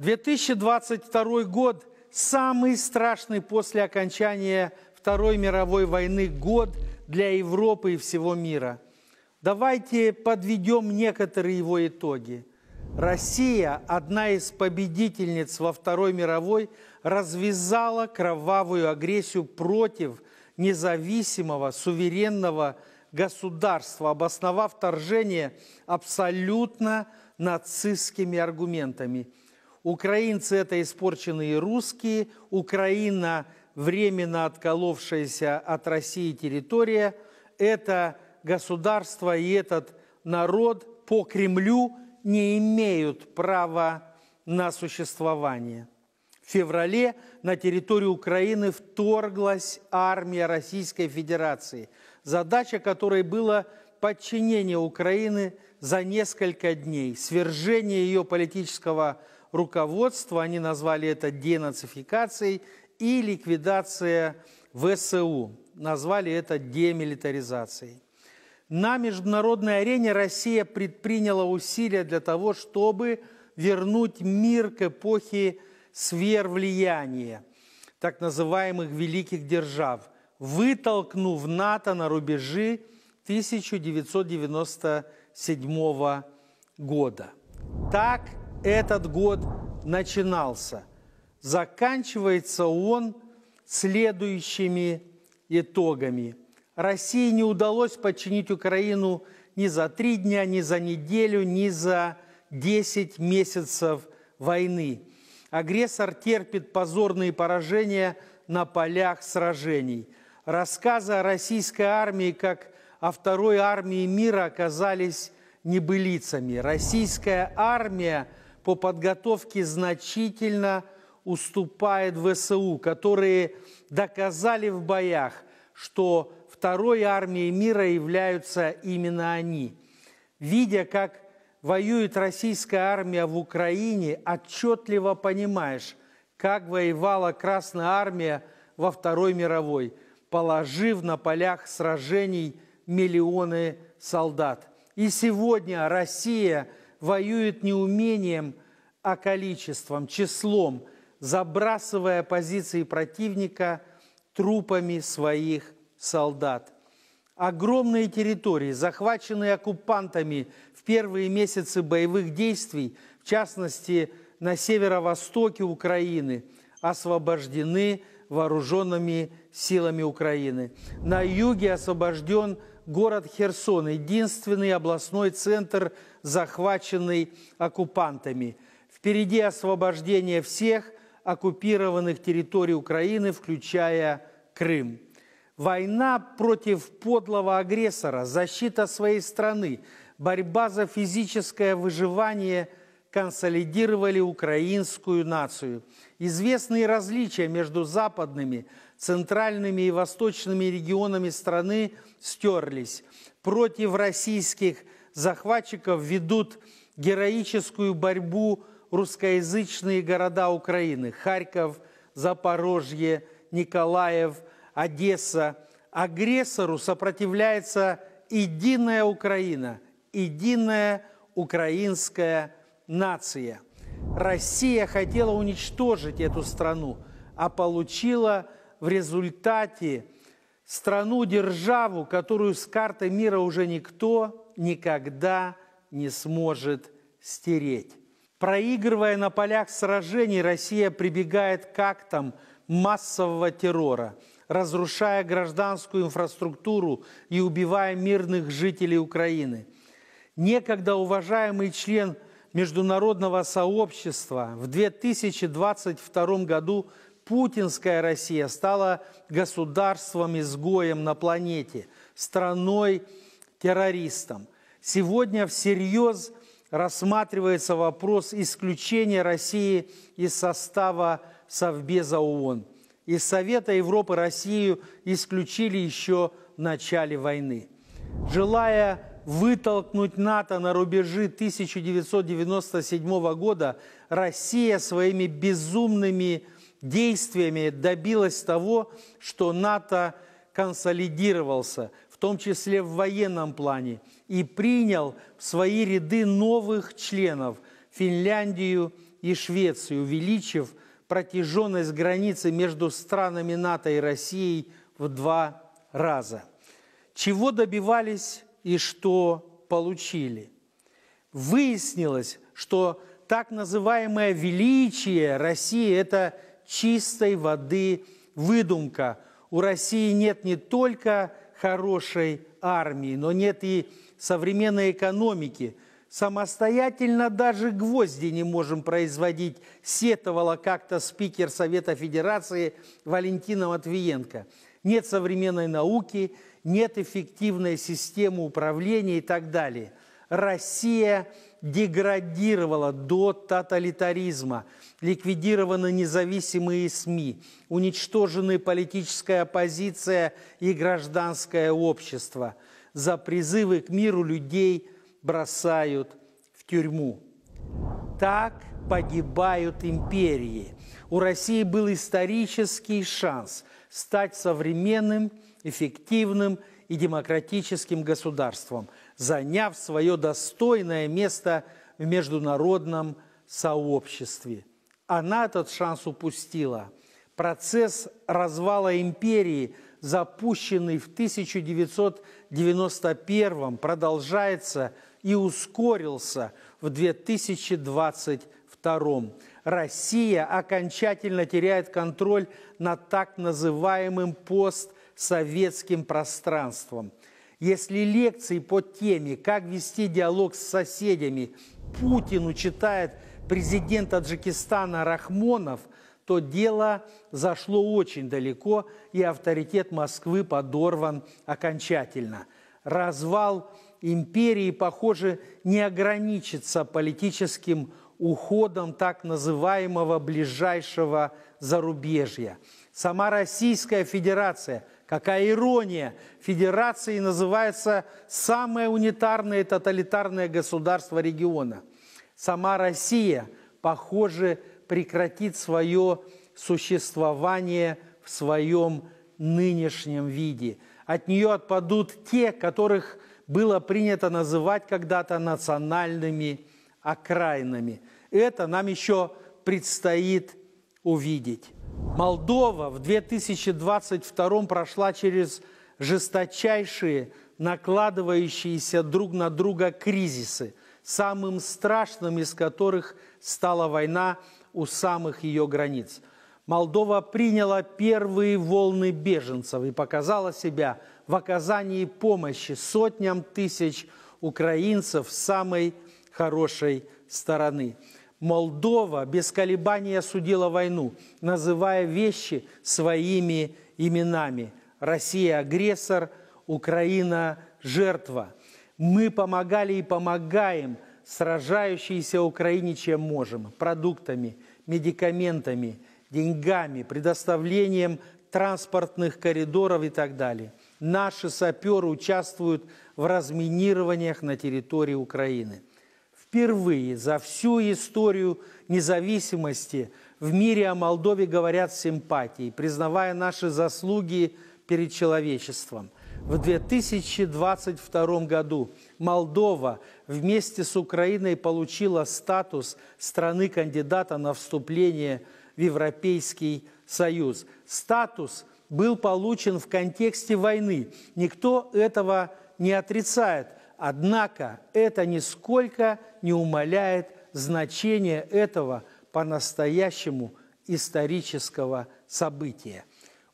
2022 год – самый страшный после окончания Второй мировой войны год для Европы и всего мира. Давайте подведем некоторые его итоги. Россия, одна из победительниц во Второй мировой, развязала кровавую агрессию против независимого, суверенного государства, обосновав вторжение абсолютно нацистскими аргументами. Украинцы – это испорченные русские, Украина – временно отколовшаяся от России территория, это государство и этот народ по Кремлю не имеют права на существование. В феврале на территорию Украины вторглась армия Российской Федерации, задача которой была подчинение Украины за несколько дней, свержение ее политического руководства, они назвали это денацификацией, и ликвидация ВСУ, назвали это демилитаризацией. На международной арене Россия предприняла усилия для того, чтобы вернуть мир к эпохе сфер влияния, так называемых великих держав, вытолкнув НАТО на рубежи 1997 года. Так этот год начинался. Заканчивается он следующими итогами. России не удалось подчинить Украину ни за 3 дня, ни за неделю, ни за 10 месяцев войны. Агрессор терпит позорные поражения на полях сражений. Рассказы о российской армии как о второй армии мира оказались небылицами. Российская армия по подготовке значительно уступает ВСУ, которые доказали в боях, что второй армией мира являются именно они. Видя, как воюет российская армия в Украине, отчетливо понимаешь, как воевала Красная армия во Второй мировой, положив на полях сражений миллионы солдат. И сегодня Россия воюет не умением, а количеством, числом, забрасывая позиции противника трупами своих солдат. Огромные территории, захваченные оккупантами в первые месяцы боевых действий, в частности на северо-востоке Украины, освобождены вооруженными силами Украины. На юге освобожден город Херсон, единственный областной центр, захваченный оккупантами. Впереди освобождение всех оккупированных территорий Украины, включая Крым. Война против подлого агрессора, защита своей страны, борьба за физическое выживание консолидировали украинскую нацию. Известные различия между западными, центральными и восточными регионами страны стерлись. Против российских захватчиков ведут героическую борьбу русскоязычные города Украины: Харьков, Запорожье, Николаев, Одесса. Агрессору сопротивляется единая Украина, единая украинская нация. Россия хотела уничтожить эту страну, а получила в результате страну-державу, которую с карты мира уже никто никогда не сможет стереть. Проигрывая на полях сражений, Россия прибегает к актам массового террора, разрушая гражданскую инфраструктуру и убивая мирных жителей Украины. Некогда уважаемый член международного сообщества, в 2022 году путинская Россия стала государством-изгоем на планете, страной-террористом. Сегодня всерьез рассматривается вопрос исключения России из состава Совбеза ООН. Из Совета Европы Россию исключили еще в начале войны. Желая вытолкнуть НАТО на рубежи 1997 года, Россия своими безумными действиями добилась того, что НАТО консолидировался, в том числе в военном плане, и принял в свои ряды новых членов – Финляндию, и Швеции, увеличив протяженность границы между странами НАТО и Россией в 2 раза. Чего добивались и что получили? Выяснилось, что так называемое величие России – это чистой воды выдумка. У России нет не только хорошей армии, но нет и современной экономики. Самостоятельно даже гвозди не можем производить, сетовала как-то спикер Совета Федерации Валентина Матвиенко. Нет современной науки, нет эффективной системы управления и так далее. Россия деградировала до тоталитаризма, ликвидированы независимые СМИ, уничтожены политическая оппозиция и гражданское общество. За призывы к миру людей бросают в тюрьму. Так погибают империи. У России был исторический шанс стать современным, эффективным и демократическим государством, заняв свое достойное место в международном сообществе. Она этот шанс упустила. Процесс развала империи, запущенный в 1991-м, продолжается и ускорился в 2022-м. Россия окончательно теряет контроль над так называемым постсоветским пространством. Если лекции по теме «Как вести диалог с соседями» Путину читает президент Таджикистана Рахмонов, то дело зашло очень далеко, и авторитет Москвы подорван окончательно. Развал империи, похоже, не ограничится политическим уходом так называемого ближайшего зарубежья. Сама Российская Федерация, какая ирония, федерацией называется самое унитарное и тоталитарное государство региона. Сама Россия, похоже, прекратит свое существование в своем нынешнем виде. От нее отпадут те, которых было принято называть когда-то национальными окраинами. Это нам еще предстоит увидеть. Молдова в 2022 прошла через жесточайшие, накладывающиеся друг на друга кризисы, самым страшным из которых стала война у самых ее границ. Молдова приняла первые волны беженцев и показала себя в оказании помощи сотням тысяч украинцев с самой хорошей стороны. Молдова без колебаний осудила войну, называя вещи своими именами. Россия – агрессор, Украина – жертва. Мы помогали и помогаем сражающейся Украине чем можем – продуктами, медикаментами, деньгами, предоставлением транспортных коридоров и так далее. Наши саперы участвуют в разминированиях на территории Украины. Впервые за всю историю независимости в мире о Молдове говорят с симпатией, признавая наши заслуги перед человечеством. В 2022 году Молдова вместе с Украиной получила статус страны-кандидата на вступление в Европейский Союз. Статус был получен в контексте войны. Никто этого не отрицает. Однако это нисколько не умаляет значение этого по-настоящему исторического события.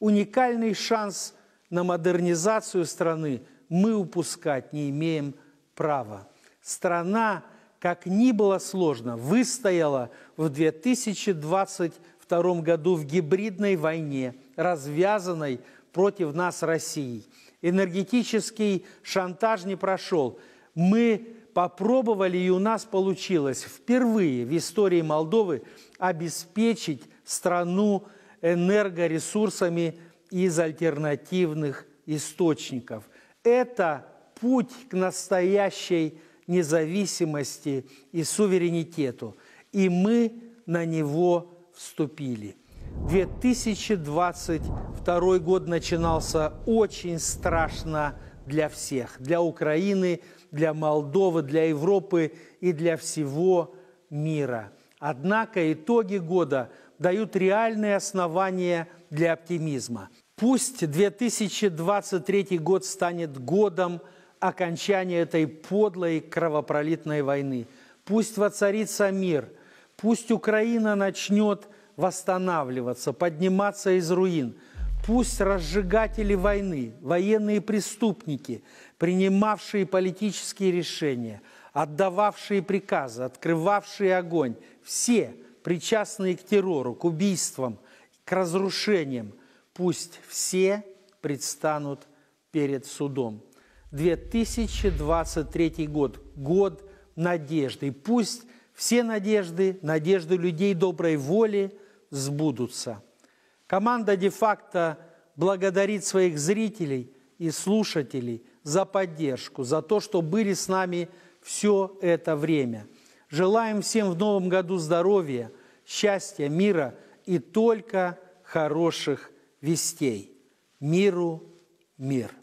Уникальный шанс на модернизацию страны мы упускать не имеем права. Страна, как ни было сложно, выстояла в 2022 году в гибридной войне, развязанной против нас Россией. Энергетический шантаж не прошел. Мы попробовали, и у нас получилось впервые в истории Молдовы обеспечить страну энергоресурсами из альтернативных источников. Это путь к настоящей независимости и суверенитету. И мы на него вступили. 2022 год начинался очень страшно для всех. Для Украины, для Молдовы, для Европы и для всего мира. Однако итоги года дают реальные основания для оптимизма. Пусть 2023 год станет годом окончания этой подлой кровопролитной войны. Пусть воцарится мир, пусть Украина начнет восстанавливаться, подниматься из руин. Пусть разжигатели войны, военные преступники, принимавшие политические решения, отдававшие приказы, открывавшие огонь, все причастные к террору, к убийствам, к разрушениям, пусть все предстанут перед судом. 2023 год – год надежды. И пусть все надежды людей доброй воли сбудутся. Команда De Facto благодарит своих зрителей и слушателей за поддержку, за то, что были с нами все это время. Желаем всем в новом году здоровья, счастья, мира и только хороших вестей. Миру мир.